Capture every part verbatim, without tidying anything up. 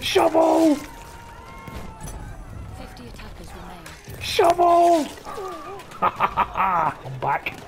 Shovel! fifty attackers remain. Shovel! I'm back.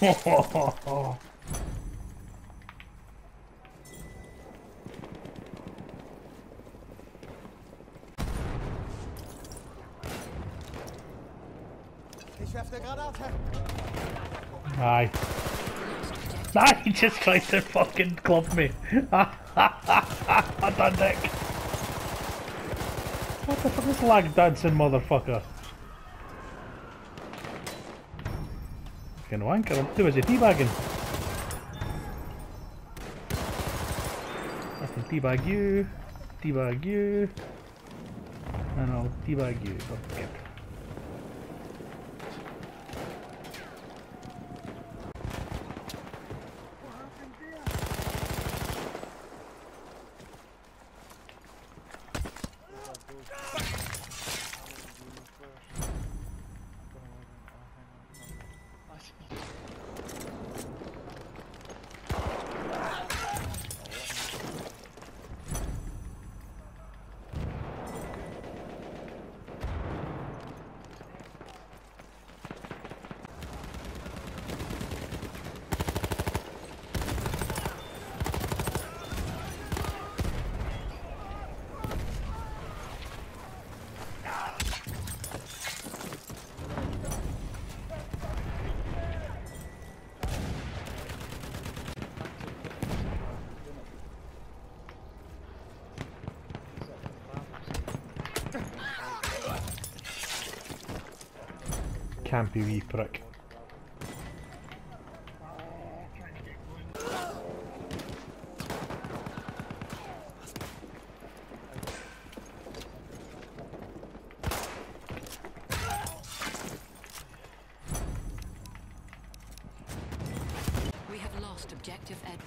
Oh, aye. Nah, he just tried to fucking club me. That dick. What the fuck is lag dancing, motherfucker? Fucking wanker, I'm doing a teabagging. I can teabag you, teabag you, and I'll teabag you. Okay. Campy wee prick. We have lost objective Edward.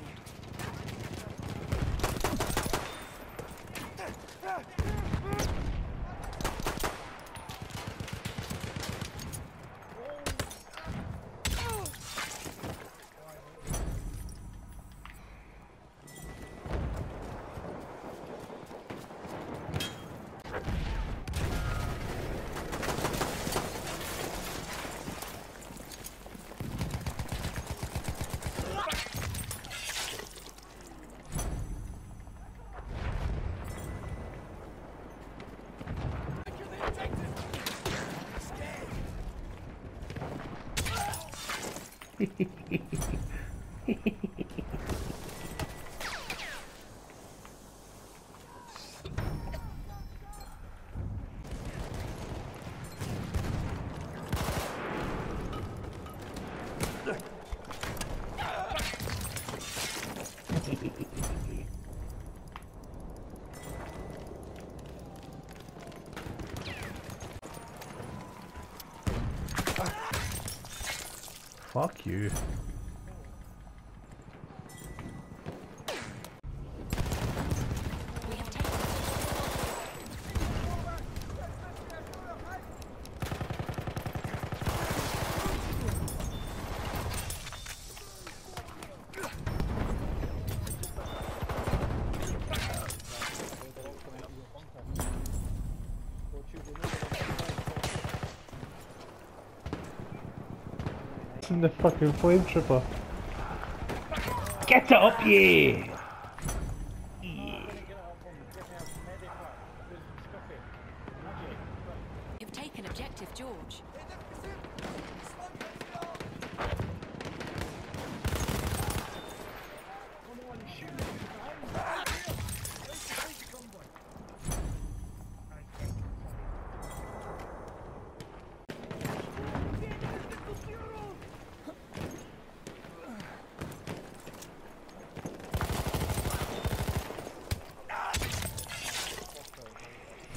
Fuck you. The fucking flame tripper. Get it up, yeah! You've taken objective, George.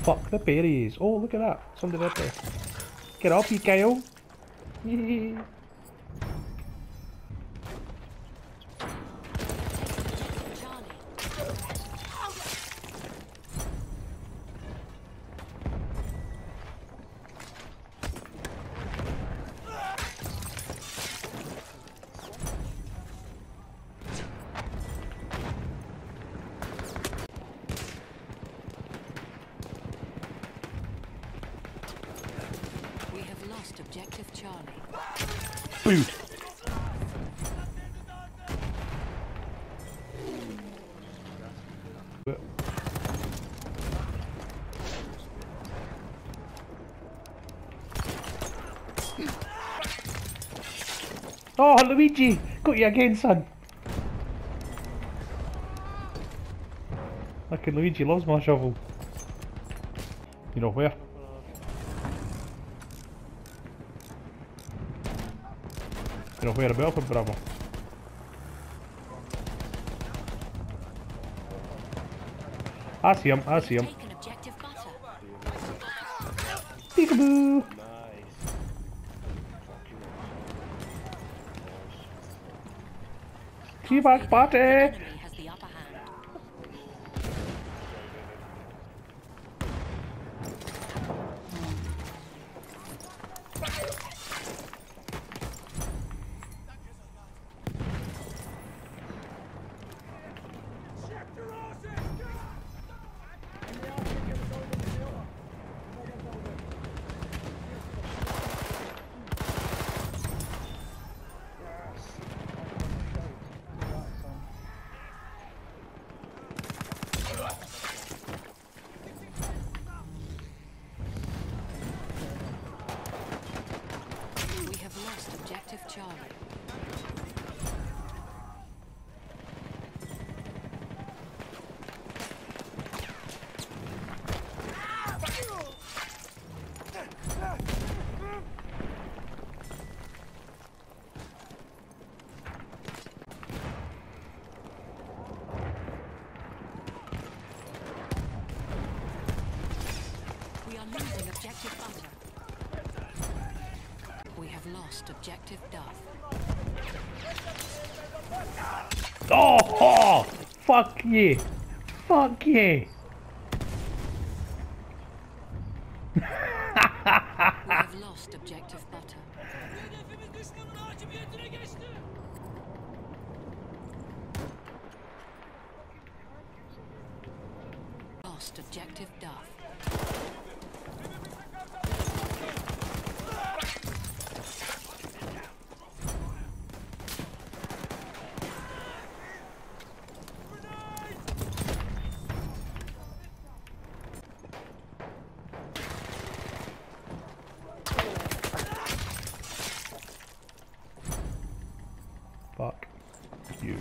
Fuck the berries. Oh, look at that. Somebody did there. Get up, you Gale. Objective Charlie. Boot. Oh, Luigi! Got you again, son. Fucking Luigi loves my shovel. You know where? You know where about for Bravo? I see him, I see him. Peekaboo! T-Bag party! Lost objective Dove. Oh, oh! Fuck yeah! Fuck yeah! We have lost objective Butter. Lost objective Dove. Fuck you.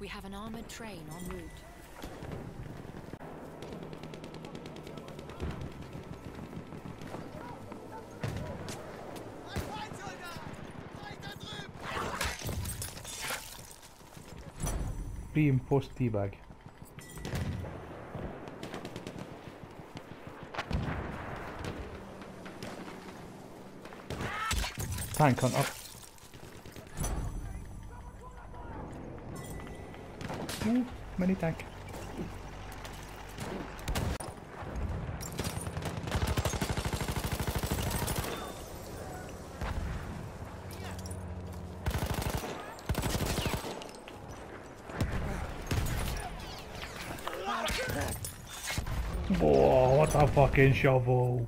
We have an armored train en route. Pre and post teabag. Tank hunter. Ooh, mini tank. Whoa, what a fucking shovel.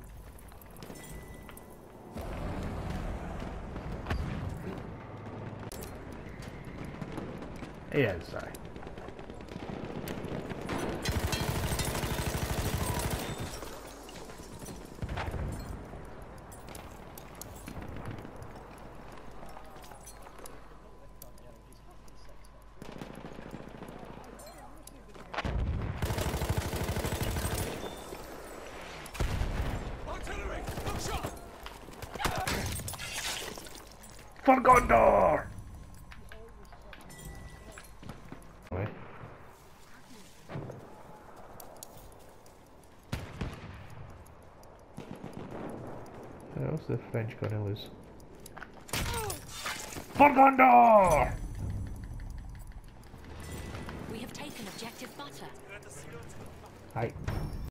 Yeah, sorry. For Gondor! Wait. What else the French gonna lose? For Gondor! We have taken objective butter. Hi.